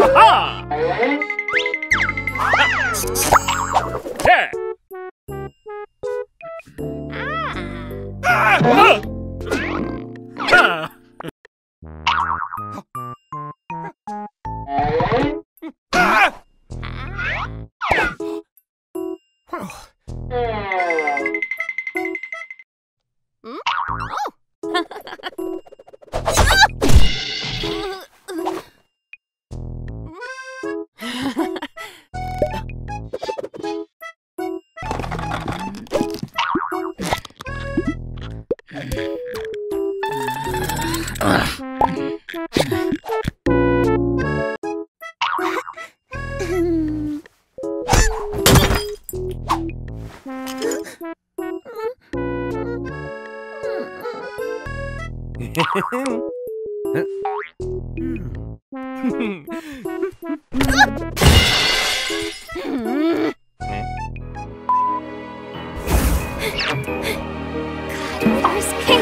Ha-ha! Yeah! Ah! Ah! Ah! Cars can't.